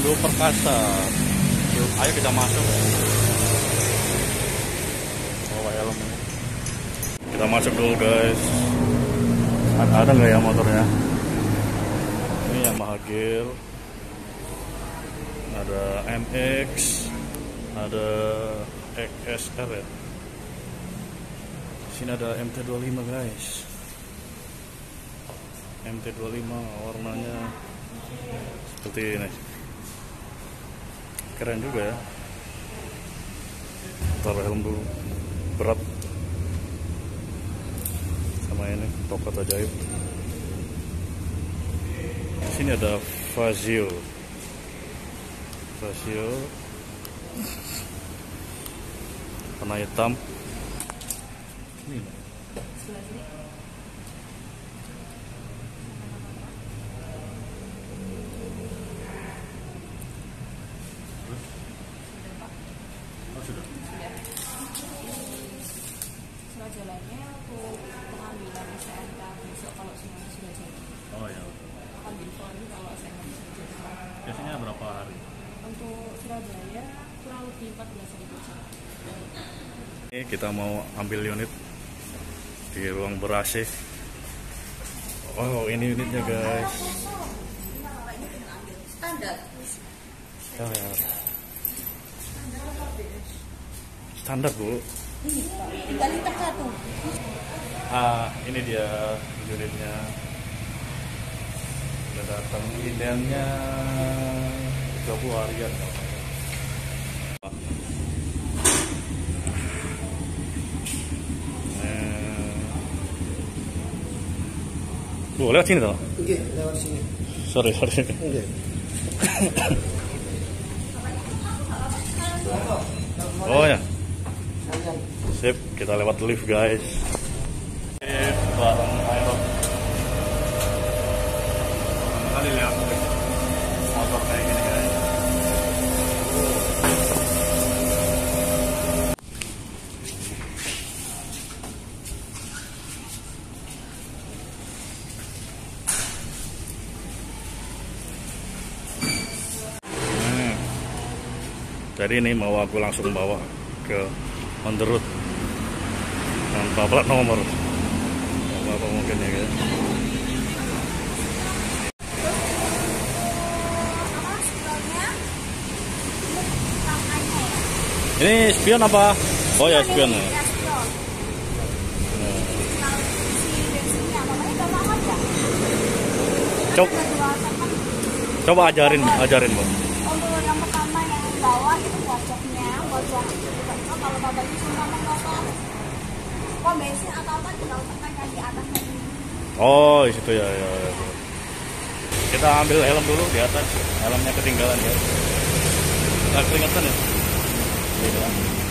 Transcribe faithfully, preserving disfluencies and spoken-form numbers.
Indo Perkasa. Yuk, ayo kita masuk. Oh, helm. Kita masuk dulu, guys. Ada nggak ya motornya? Ini yang Mahagir. Ada M X, ada X S R. Ya? Di sini ada M T dua puluh lima, guys. M T dua puluh lima warnanya seperti ini, keren juga ya. Taruh helm dulu, berat. Sama ini tongkat ajaib. Di sini ada Fazio. Fazio warna hitam. Ini jalannya aku pengambilan S N K besok kalau semuanya sudah jadi. Oh ya. Ambil poli kalau S N K sudah jadi. Biasanya berapa hari? Untuk Surabaya kurang lebih empat belas ribu. Ini kita mau ambil unit di ruang ber A C. Oh, ini unitnya, guys. Standar. Standar. Standar, Bu. Ini tiga liter satu. Ah, ini dia unitnya. Sudah datang indennya dua puluh harian. Nah. Oh, lewat sini toh? Iya, lewat sini. Sorry, sorry. Iya. Oh ya. Sip, kita lewat lift, guys. Sip, barang aerok. Kali lihat motor kayak gini, guys. Hmm. Jadi ini mau aku langsung bawa ke on the road tanpa plat nomor, apa-apa mungkin ya, guys. Ini spion apa? Oh ya, spion. Nah. Coba, coba ajarin, ajarin bang. Kalau bapaknya cuma mengotong pom bensin atau apa, tinggal tekan di atasnya. Oh, di situ ya, ya, ya. Kita ambil helm dulu di atas. Helmnya ketinggalan ya. Nggak keringetan ya? Iya.